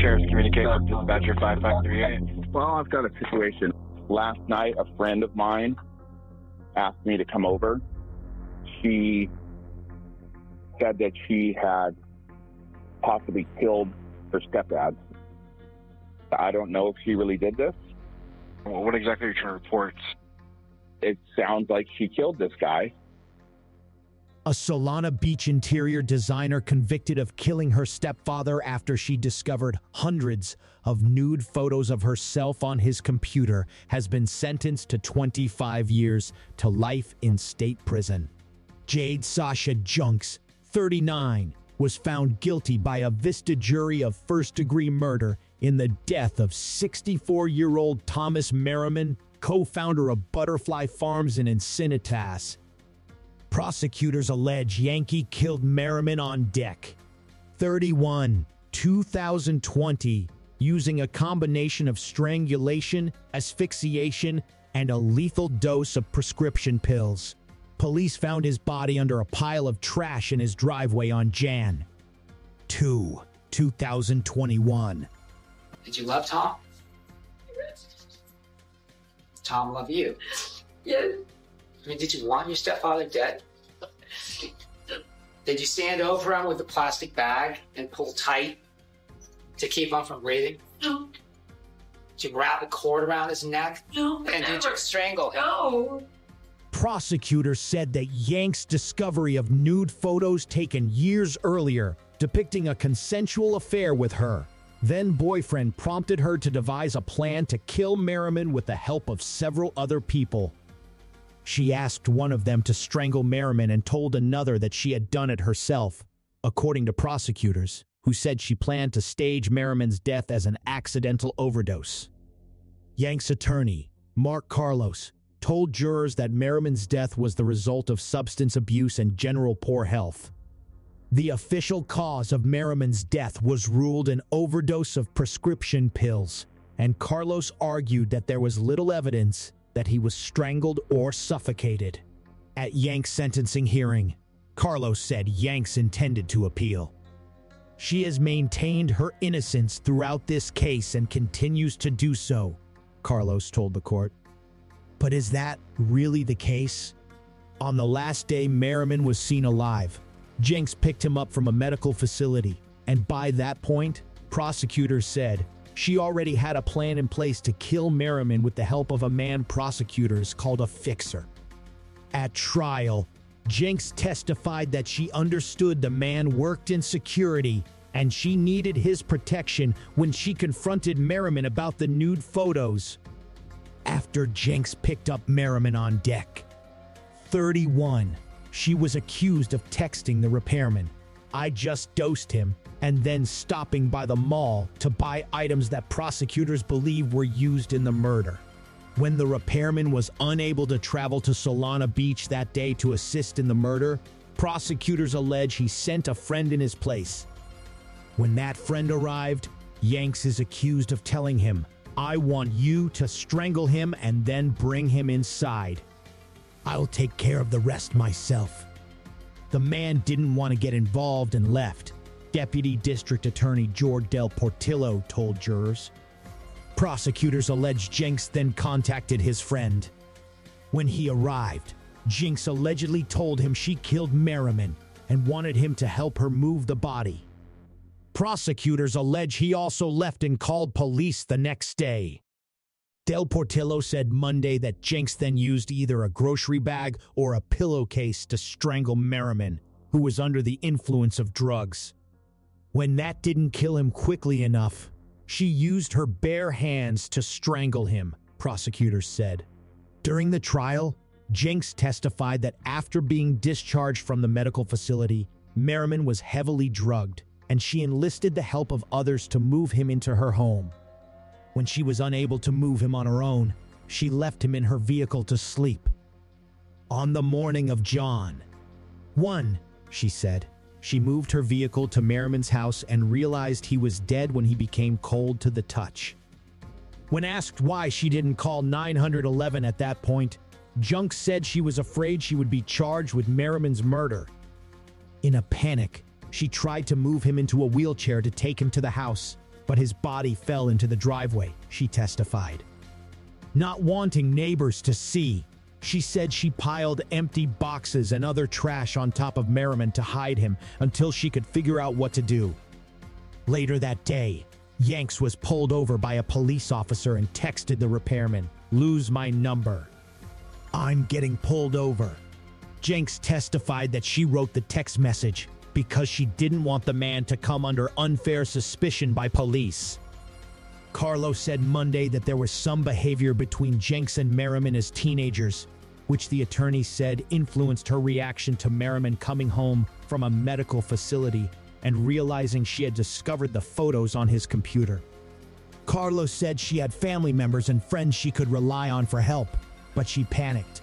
Sheriff's Communications, Dispatcher 5538. Well, I've got a situation. Last night, a friend of mine asked me to come over. She said that she had possibly killed her stepdad. I don't know if she really did this. Well, what exactly are you trying to report? It sounds like she killed this guy. A Solana Beach interior designer convicted of killing her stepfather after she discovered hundreds of nude photos of herself on his computer has been sentenced to 25 years to life in state prison. Jade Sasha Janks, 39, was found guilty by a vista jury of first-degree murder in the death of 64-year-old Thomas Merriman, co-founder of Butterfly Farms in Encinitas. Prosecutors allege Yankee killed Merriman on deck 31, 2020, using a combination of strangulation, asphyxiation, and a lethal dose of prescription pills. Police found his body under a pile of trash in his driveway on Jan. 2, 2021. Did you love Tom? Tom love you? Yes. I mean, did you want your stepfather dead? Did you stand over him with a plastic bag and pull tight to keep him from breathing? No. Did you wrap a cord around his neck? No. And did you strangle him? No. Prosecutors said that Janks' discovery of nude photos taken years earlier depicting a consensual affair with her then-boyfriend prompted her to devise a plan to kill Merriman with the help of several other people. She asked one of them to strangle Merriman and told another that she had done it herself, according to prosecutors, who said she planned to stage Merriman's death as an accidental overdose. Janks' attorney, Mark Carlos, told jurors that Merriman's death was the result of substance abuse and general poor health. The official cause of Merriman's death was ruled an overdose of prescription pills, and Carlos argued that there was little evidence that he was strangled or suffocated. At Janks' sentencing hearing, Carlos said Janks intended to appeal. She has maintained her innocence throughout this case and continues to do so, Carlos told the court. But is that really the case? On the last day Merriman was seen alive, Janks picked him up from a medical facility, and by that point, prosecutors said, she already had a plan in place to kill Merriman with the help of a man prosecutors called a fixer. At trial, Janks testified that she understood the man worked in security and she needed his protection when she confronted Merriman about the nude photos. After Janks picked up Merriman on deck, 31, she was accused of texting the repairman, "I just dosed him," and then stopping by the mall to buy items that prosecutors believe were used in the murder. When the repairman was unable to travel to Solana Beach that day to assist in the murder, prosecutors allege he sent a friend in his place. When that friend arrived, Janks is accused of telling him, "I want you to strangle him and then bring him inside. I'll take care of the rest myself." The man didn't want to get involved and left, Deputy District Attorney Jordan Del Portillo told jurors. Prosecutors allege Janks then contacted his friend. When he arrived, Janks allegedly told him she killed Merriman and wanted him to help her move the body. Prosecutors allege he also left and called police the next day. Del Portillo said Monday that Janks then used either a grocery bag or a pillowcase to strangle Merriman, who was under the influence of drugs. When that didn't kill him quickly enough, she used her bare hands to strangle him, prosecutors said. During the trial, Janks testified that after being discharged from the medical facility, Merriman was heavily drugged, and she enlisted the help of others to move him into her home. When she was unable to move him on her own, she left him in her vehicle to sleep. On the morning of Jan 1, she said, she moved her vehicle to Merriman's house and realized he was dead when he became cold to the touch. When asked why she didn't call 911 at that point, Janks said she was afraid she would be charged with Merriman's murder. In a panic, she tried to move him into a wheelchair to take him to the house, but his body fell into the driveway, she testified. Not wanting neighbors to see, she said she piled empty boxes and other trash on top of Merriman to hide him until she could figure out what to do. Later that day, Janks was pulled over by a police officer and texted the repairman, "Lose my number. I'm getting pulled over." Janks testified that she wrote the text message because she didn't want the man to come under unfair suspicion by police. Carlos said Monday that there was some behavior between Janks and Merriman as teenagers, which the attorney said influenced her reaction to Merriman coming home from a medical facility and realizing she had discovered the photos on his computer. Carlos said she had family members and friends she could rely on for help, but she panicked.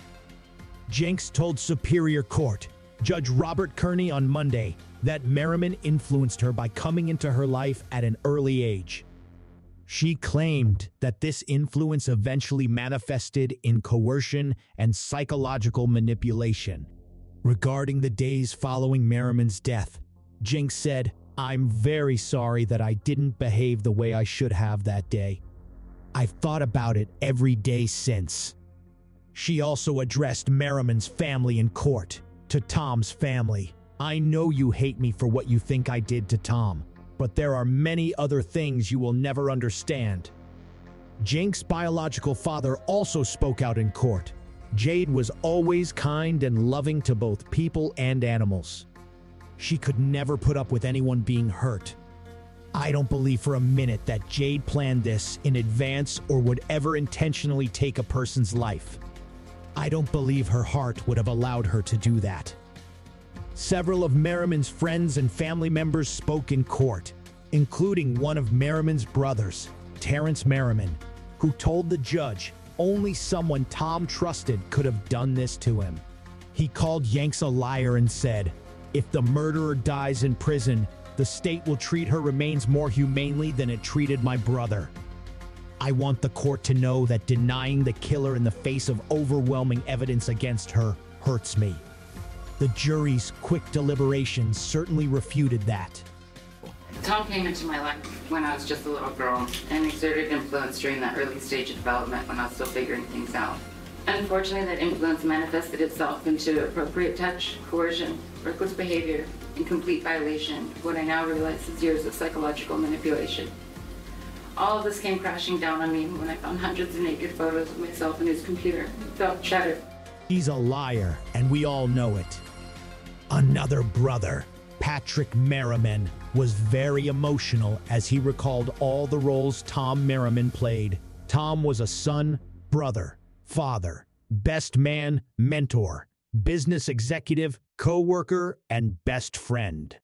Janks told Superior Court Judge Robert Kearney on Monday that Merriman influenced her by coming into her life at an early age. She claimed that this influence eventually manifested in coercion and psychological manipulation. Regarding the days following Merriman's death, Janks said, "I'm very sorry that I didn't behave the way I should have that day. I've thought about it every day since." She also addressed Merriman's family in court. To Tom's family, "I know you hate me for what you think I did to Tom, but there are many other things you will never understand." Janks' biological father also spoke out in court. "Jade was always kind and loving to both people and animals. She could never put up with anyone being hurt. I don't believe for a minute that Jade planned this in advance or would ever intentionally take a person's life. I don't believe her heart would have allowed her to do that." Several of Merriman's friends and family members spoke in court, including one of Merriman's brothers, Terrence Merriman, who told the judge only someone Tom trusted could have done this to him. He called Janks a liar and said, "If the murderer dies in prison, the state will treat her remains more humanely than it treated my brother. I want the court to know that denying the killer in the face of overwhelming evidence against her hurts me." The jury's quick deliberations certainly refuted that. "Tom came into my life when I was just a little girl and exerted influence during that early stage of development when I was still figuring things out. Unfortunately, that influence manifested itself into appropriate touch, coercion, reckless behavior, and complete violation of what I now realize is years of psychological manipulation. All of this came crashing down on me when I found hundreds of naked photos of myself in his computer. I felt shattered." He's a liar, and we all know it. Another brother, Patrick Merriman, was very emotional as he recalled all the roles Tom Merriman played. Tom was a son, brother, father, best man, mentor, business executive, co-worker, and best friend.